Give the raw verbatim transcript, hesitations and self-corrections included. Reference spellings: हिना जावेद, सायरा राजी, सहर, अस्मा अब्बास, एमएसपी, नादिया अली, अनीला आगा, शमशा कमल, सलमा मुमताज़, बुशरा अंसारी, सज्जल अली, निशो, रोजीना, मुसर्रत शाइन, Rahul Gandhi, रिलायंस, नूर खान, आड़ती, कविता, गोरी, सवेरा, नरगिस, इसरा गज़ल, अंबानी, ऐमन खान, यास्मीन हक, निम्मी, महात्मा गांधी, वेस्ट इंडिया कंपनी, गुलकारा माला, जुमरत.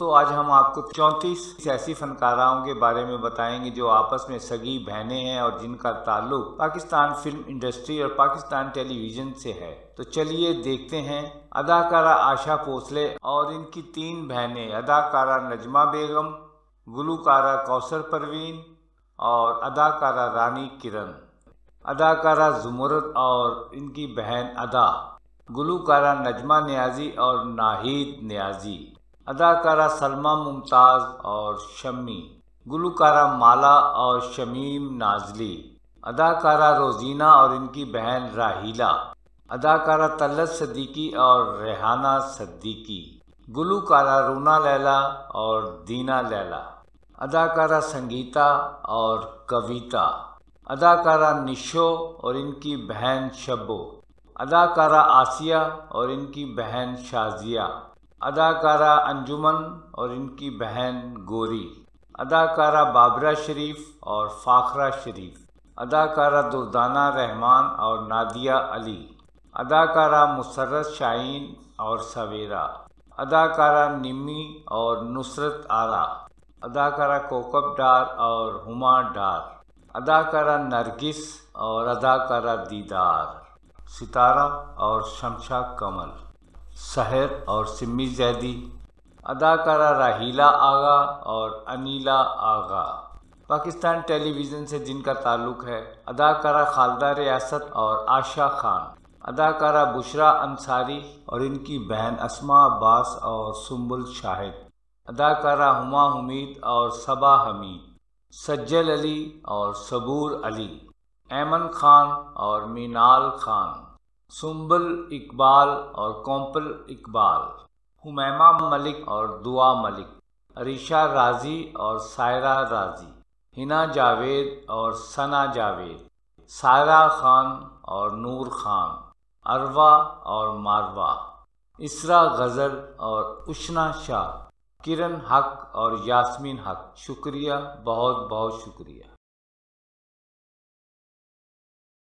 दोस्तों, आज हम आपको चौंतीस ऐसी फनकाराओं के बारे में बताएंगे जो आपस में सगी बहनें हैं और जिनका ताल्लुक पाकिस्तान फिल्म इंडस्ट्री और पाकिस्तान टेलीविजन से है। तो चलिए देखते हैं। अदाकारा आशा पोसले और इनकी तीन बहनें अदाकारा नजमा बेगम, गुलकारा कौसर परवीन और अदाकारा रानी किरण। अदाकारा जुमरत और इनकी बहन अदा, गुलकारा नजमा न्याजी और नाहित न्याजी। अदाकारा सलमा मुमताज़ और शम्मी, गुलकारा माला और शमीम नाजली। अदाकारा रोजीना और इनकी बहन राहिला। अदाकारा तलत सदीकी और रेहाना सद्दीकी। गुलकारा रूना लैला और दीना लैला। अदाकारा संगीता और कविता। अदाकारा निशो और इनकी बहन शब्बो। अदाकारा आसिया और इनकी बहन शाजिया। अदाकारा अंजुमन और इनकी बहन गोरी। अदाकारा बाबरा शरीफ और फाखरा शरीफ। अदाकारा दुर्दाना रहमान और नादिया अली। अदाकारा मुसर्रत शाइन और सवेरा। अदाकारा निम्मी और नुसरत आरा। अदाकारा कोकब डार और हुमा डार। अदाकारा नरगिस और अदाकारा दीदार। सितारा और शमशा कमल। सहर और सिम्मी जैदी। अदाकारा राहिला आगा और अनीला आगा। पाकिस्तान टेलीविज़न से जिनका ताल्लुक़ है अदाकारा खालदा रियासत और आशा खान। अदाकारा बुशरा अंसारी और इनकी बहन अस्मा अब्बास और सुम्बुल शाहिद। अदाकारा हुमा हमीद और सबा हमीद। सज्जल अली और सबूर अली। ऐमन खान और मीनाल खान। सुम्बुल इकबाल और कौम्पल इकबाल। हुमैमा मलिक और दुआ मलिक। अरीशा राजी और सायरा राजी। हिना जावेद और सना जावेद। सायरा खान और नूर खान। अरवा और मारवा। इसरा गज़ल और उशना शाह। किरण हक और यास्मीन हक। शुक्रिया, बहुत बहुत शुक्रिया।